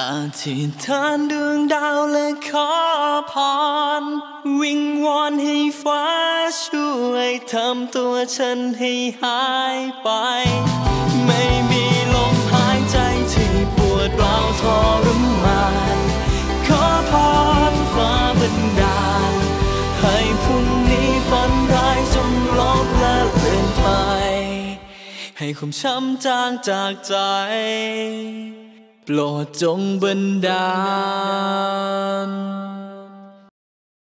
อธิษฐานดวงดาวและขอพรวิงวอนให้ฟ้าช่วยทำตัวฉันให้หายไปไม่มีลมหายใจที่ปวดร้าวทรมานขอพรฟ้าบันดาลให้พรุ่งนี้ฝันร้ายจงลบและเลือนไปให้ความช้ำจางจากใจโปรดจงบันดาล